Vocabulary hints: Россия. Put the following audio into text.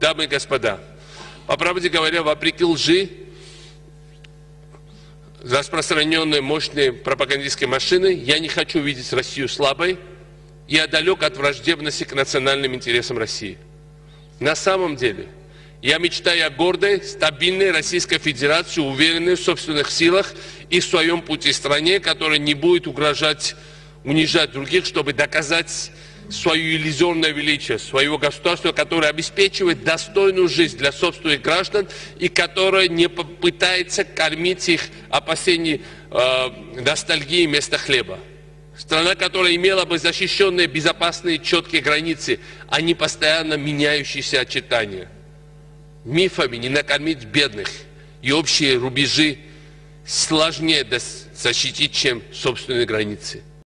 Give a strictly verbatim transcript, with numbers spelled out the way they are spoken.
дамы и господа, по правде говоря, вопреки лжи, распространенной мощной пропагандистской машиной, я не хочу видеть Россию слабой, и я далек от враждебности к национальным интересам России. На самом деле, я мечтаю о гордой, стабильной Российской Федерации, уверенной в собственных силах и в своем пути стране, которая не будет угрожать, унижать других, чтобы доказать свое иллюзорное величие, своего государства, которое обеспечивает достойную жизнь для собственных граждан и которое не попытается кормить их опасений, э, ностальгии вместо хлеба. Страна, которая имела бы защищенные, безопасные, четкие границы, а не постоянно меняющиеся очертания. Мифами не накормить бедных, и общие рубежи сложнее защитить, чем собственные границы.